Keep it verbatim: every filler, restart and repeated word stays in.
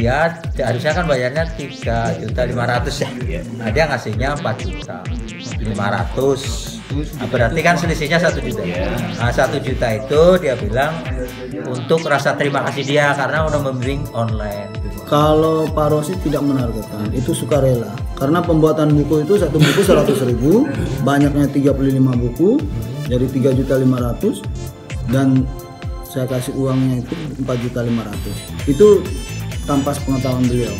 dia harusnya kan bayarnya tiga juta lima ratus ya. Nah, dia ngasihnya empat juta lima ratus. Nah, berarti kan selisihnya satu juta. Nah, satu juta itu dia bilang untuk rasa terima kasih dia karena udah membring online. Kalau Pak Rosi tidak menargetkan, itu sukarela. Karena pembuatan buku itu satu buku seratus ribu, banyaknya tiga puluh lima buku, jadi tiga juta lima ratus, dan saya kasih uangnya itu empat juta lima ratus. Itu tanpa sepengetahuan beliau.